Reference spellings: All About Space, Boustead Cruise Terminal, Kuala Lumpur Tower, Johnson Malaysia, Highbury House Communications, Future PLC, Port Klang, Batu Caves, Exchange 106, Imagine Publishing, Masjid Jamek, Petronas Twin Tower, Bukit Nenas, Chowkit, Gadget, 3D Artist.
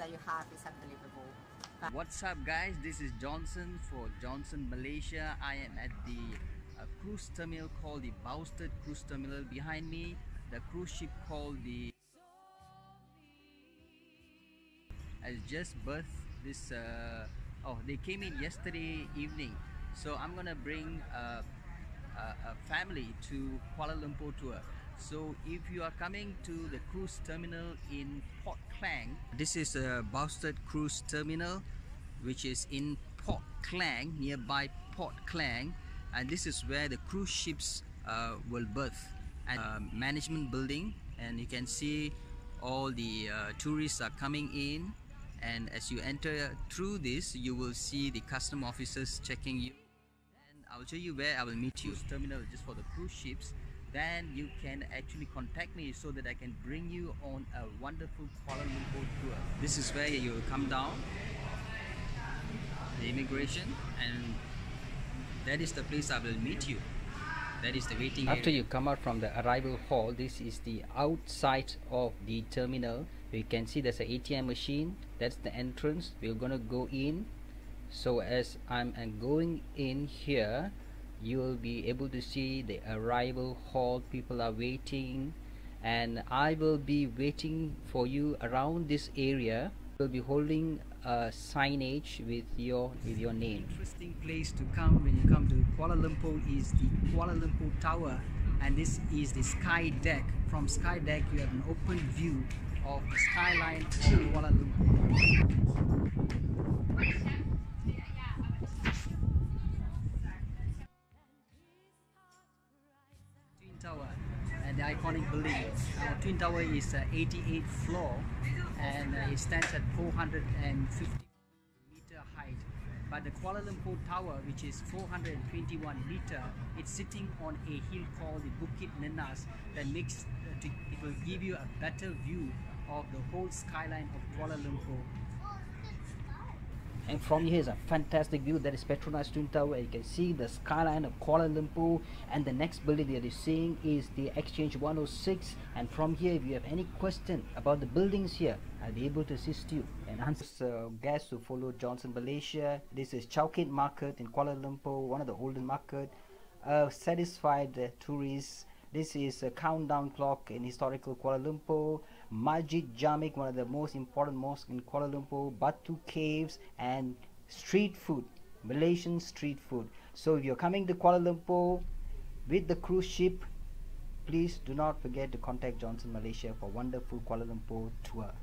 that you have is unbelievable. What's up guys, this is Johnson for Johnson Malaysia. I am at the cruise terminal called the Boustead Cruise Terminal. Behind me, the cruise ship called the has just berthed this, they came in yesterday evening. So I'm gonna bring a family to Kuala Lumpur tour. So if you are coming to the cruise terminal in Port Klang, this is a Boustead Cruise Terminal, which is in Port Klang, nearby Port Klang, and this is where the cruise ships will berth at management building. And you can see all the tourists are coming in, and as you enter through this, you will see the custom officers checking you. And I'll show you where I will meet you. Cruise terminal just for the cruise ships. Then you can actually contact me so that I can bring you on a wonderful Kuala Lumpur tour. This is where you will come down the immigration, and that is the place I will meet you. That is the waiting area. After you come out from the arrival hall, this is the outside of the terminal. You can see there's an ATM machine. That's the entrance. We're gonna go in. So as I'm going in here, you will be able to see the arrival hall. People are waiting, and I will be waiting for you around this area. We'll be holding a signage with your name. Interesting place to come when you come to Kuala Lumpur is the Kuala Lumpur Tower, and this is the sky deck. From sky deck you have an open view of the skyline of Kuala Lumpur. Tower and the iconic building. Twin Tower is 88th floor, and it stands at 450 meter height. But the Kuala Lumpur Tower, which is 421 meter, it's sitting on a hill called the Bukit Nenas, that makes it will give you a better view of the whole skyline of Kuala Lumpur. And from here is a fantastic view. That is Petronas Twin Tower. You can see the skyline of Kuala Lumpur, and the next building that you're seeing is the Exchange 106. And from here, if you have any question about the buildings here, I'll be able to assist you and answer. So guys, who follow Johnson Malaysia, this is Chowkit Market in Kuala Lumpur, one of the olden market. Satisfied tourists. This is a countdown clock in historical Kuala Lumpur. Masjid Jamek, one of the most important mosques in Kuala Lumpur. Batu Caves and street food, Malaysian street food. So if you're coming to Kuala Lumpur with the cruise ship, please do not forget to contact Johnson Malaysia for wonderful Kuala Lumpur tour.